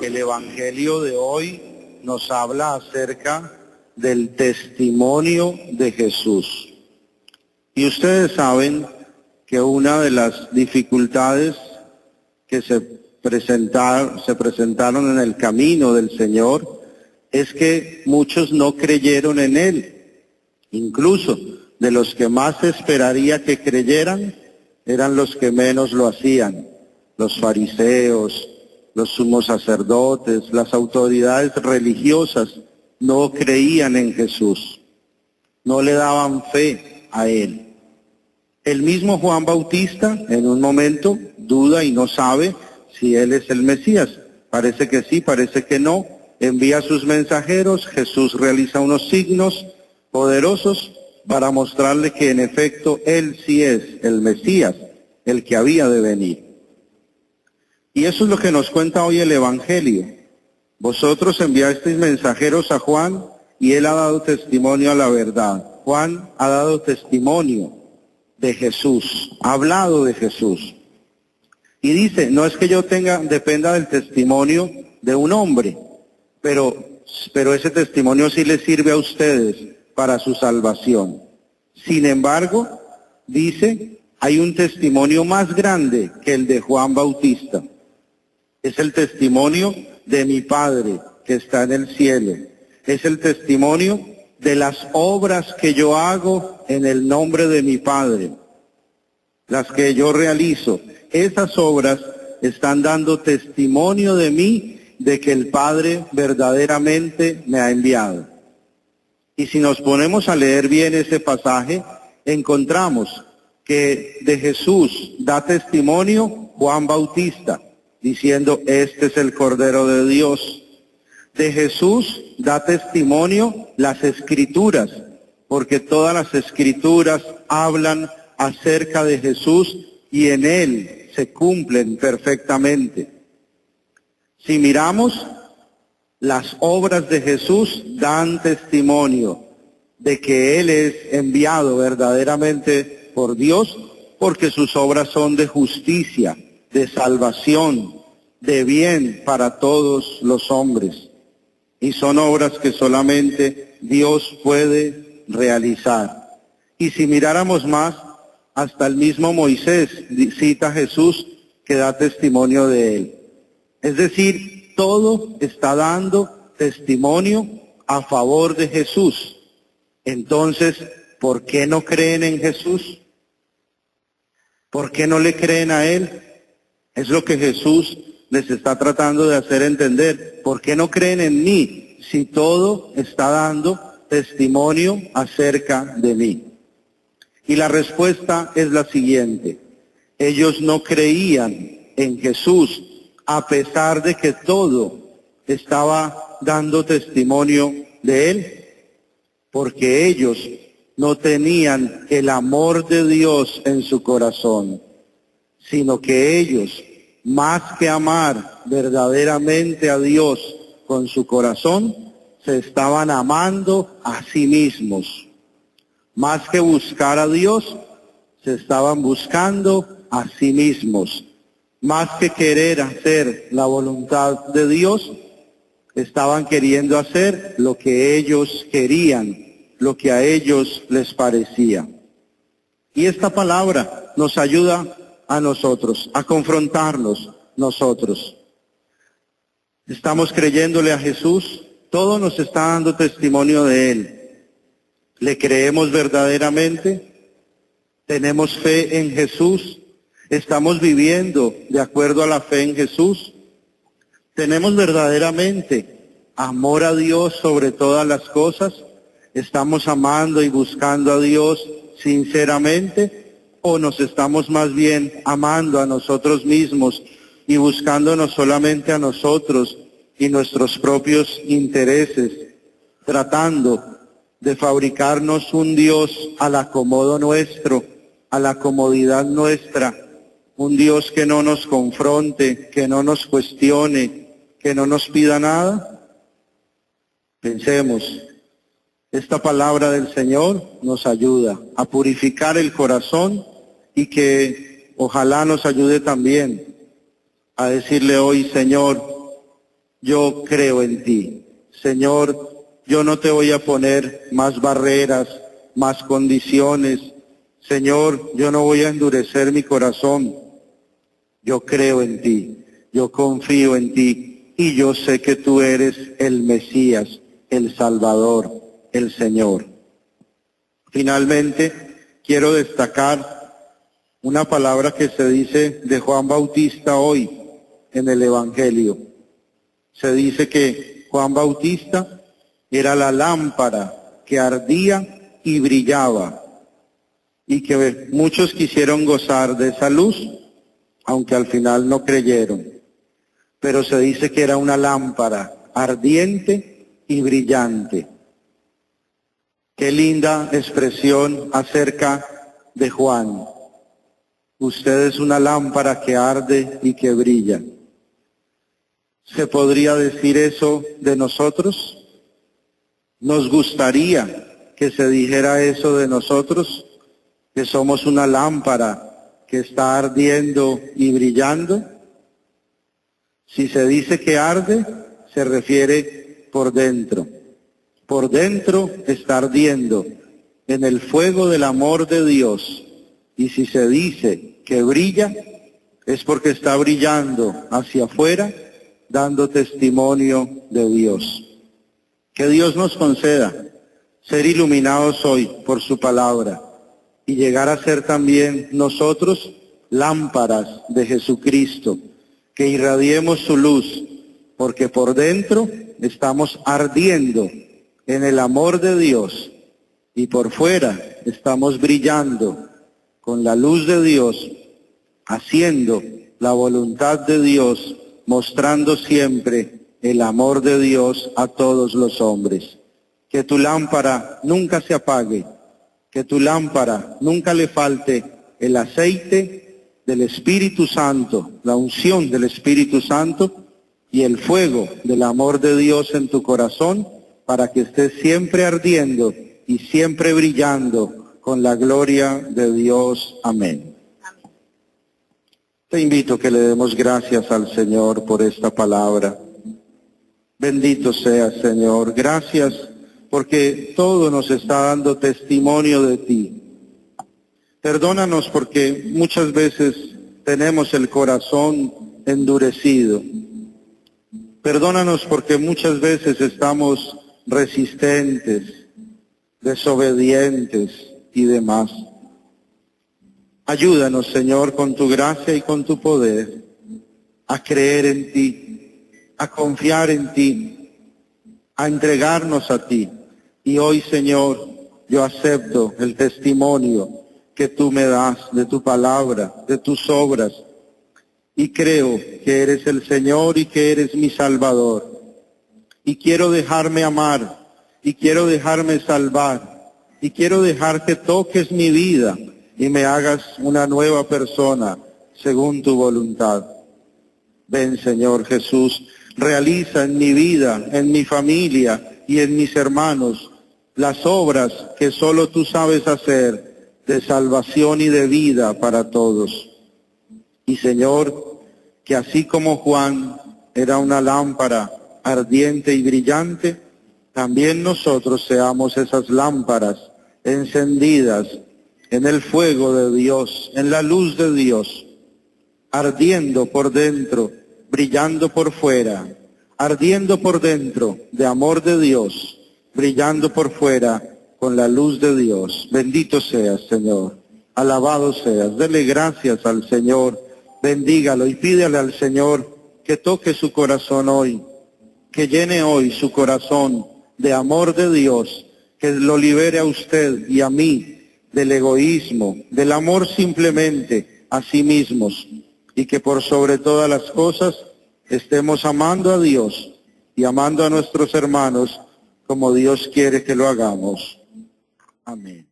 El Evangelio de hoy nos habla acerca del testimonio de Jesús. Y ustedes saben que una de las dificultades que se presentaron en el camino del Señor es que muchos no creyeron en Él. Incluso de los que más esperaría que creyeran, eran los que menos lo hacían. Los fariseos, los sumos sacerdotes, las autoridades religiosas no creían en Jesús, no le daban fe a Él. El mismo Juan Bautista en un momento duda y no sabe si Él es el Mesías. Parece que sí, parece que no. Envía a sus mensajeros, Jesús realiza unos signos poderosos para mostrarle que en efecto Él sí es el Mesías, el que había de venir. Y eso es lo que nos cuenta hoy el Evangelio. Vosotros enviasteis mensajeros a Juan y él ha dado testimonio a la verdad. Juan ha dado testimonio de Jesús, ha hablado de Jesús. Y dice, no es que yo dependa del testimonio de un hombre, pero ese testimonio sí les sirve a ustedes para su salvación. Sin embargo, dice, hay un testimonio más grande que el de Juan Bautista. Es el testimonio de mi Padre que está en el cielo. Es el testimonio de las obras que yo hago en el nombre de mi Padre. Las que yo realizo. Esas obras están dando testimonio de mí, de que el Padre verdaderamente me ha enviado. Y si nos ponemos a leer bien ese pasaje, encontramos que de Jesús da testimonio Juan Bautista, diciendo, este es el Cordero de Dios. De Jesús da testimonio las Escrituras, porque todas las Escrituras hablan acerca de Jesús y en Él se cumplen perfectamente. Si miramos, las obras de Jesús dan testimonio de que Él es enviado verdaderamente por Dios, porque sus obras son de justicia, de salvación, de bien para todos los hombres. Y son obras que solamente Dios puede realizar. Y si miráramos más, hasta el mismo Moisés cita a Jesús que da testimonio de Él. Es decir, todo está dando testimonio a favor de Jesús. Entonces, ¿por qué no creen en Jesús? ¿Por qué no le creen a Él? Es lo que Jesús les está tratando de hacer entender. ¿Por qué no creen en mí si todo está dando testimonio acerca de mí? Y la respuesta es la siguiente. Ellos no creían en Jesús a pesar de que todo estaba dando testimonio de Él, porque ellos no tenían el amor de Dios en su corazón, sino que ellos, más que amar verdaderamente a Dios con su corazón, se estaban amando a sí mismos. Más que buscar a Dios, se estaban buscando a sí mismos. Más que querer hacer la voluntad de Dios, estaban queriendo hacer lo que ellos querían, lo que a ellos les parecía. Y esta palabra nos ayuda a nosotros, a confrontarnos nosotros. Estamos creyéndole a Jesús, todo nos está dando testimonio de Él. ¿Le creemos verdaderamente? ¿Tenemos fe en Jesús? ¿Estamos viviendo de acuerdo a la fe en Jesús? ¿Tenemos verdaderamente amor a Dios sobre todas las cosas? ¿Estamos amando y buscando a Dios sinceramente? ¿O nos estamos más bien amando a nosotros mismos y buscándonos solamente a nosotros y nuestros propios intereses, tratando de fabricarnos un Dios al acomodo nuestro, a la comodidad nuestra, un Dios que no nos confronte, que no nos cuestione, que no nos pida nada? Pensemos. Esta palabra del Señor nos ayuda a purificar el corazón y que ojalá nos ayude también a decirle hoy, Señor, yo creo en ti. Señor, yo no te voy a poner más barreras, más condiciones. Señor, yo no voy a endurecer mi corazón. Yo creo en ti, yo confío en ti y yo sé que tú eres el Mesías, el Salvador, el Señor. Finalmente, quiero destacar una palabra que se dice de Juan Bautista hoy en el Evangelio. Se dice que Juan Bautista era la lámpara que ardía y brillaba, y que muchos quisieron gozar de esa luz, aunque al final no creyeron. Pero se dice que era una lámpara ardiente y brillante. Qué linda expresión acerca de Juan. Usted es una lámpara que arde y que brilla. ¿Se podría decir eso de nosotros? ¿Nos gustaría que se dijera eso de nosotros? Que somos una lámpara que está ardiendo y brillando. Si se dice que arde, se refiere por dentro. Por dentro está ardiendo en el fuego del amor de Dios. Y si se dice que brilla, es porque está brillando hacia afuera, dando testimonio de Dios. Que Dios nos conceda ser iluminados hoy por su palabra y llegar a ser también nosotros lámparas de Jesucristo, que irradiemos su luz, porque por dentro estamos ardiendo en el amor de Dios y por fuera estamos brillando con la luz de Dios, haciendo la voluntad de Dios, mostrando siempre el amor de Dios a todos los hombres. Que tu lámpara nunca se apague, que tu lámpara nunca le falte el aceite del Espíritu Santo, la unción del Espíritu Santo y el fuego del amor de Dios en tu corazón, para que estés siempre ardiendo y siempre brillando con la gloria de Dios. Amén. Amén. Te invito a que le demos gracias al Señor por esta palabra. Bendito seas, Señor. Gracias porque todo nos está dando testimonio de ti. Perdónanos porque muchas veces tenemos el corazón endurecido. Perdónanos porque muchas veces estamos resistentes, desobedientes y demás. Ayúdanos, Señor, con tu gracia y con tu poder, a creer en ti, a confiar en ti, a entregarnos a ti. Y hoy, Señor, yo acepto el testimonio que tú me das de tu palabra, de tus obras, y creo que eres el Señor y que eres mi Salvador. Y quiero dejarme amar, y quiero dejarme salvar, y quiero dejar que toques mi vida y me hagas una nueva persona según tu voluntad. Ven, Señor Jesús, realiza en mi vida, en mi familia y en mis hermanos las obras que solo tú sabes hacer de salvación y de vida para todos. Y, Señor, que así como Juan era una lámpara ardiente y brillante, también nosotros seamos esas lámparas encendidas en el fuego de Dios, en la luz de Dios, ardiendo por dentro, brillando por fuera, ardiendo por dentro de amor de Dios, brillando por fuera con la luz de Dios. Bendito seas, Señor, alabado seas, dele gracias al Señor, bendígalo y pídale al Señor que toque su corazón hoy, que llene hoy su corazón de amor de Dios, que lo libere a usted y a mí del egoísmo, del amor simplemente a sí mismos, y que por sobre todas las cosas estemos amando a Dios y amando a nuestros hermanos como Dios quiere que lo hagamos. Amén.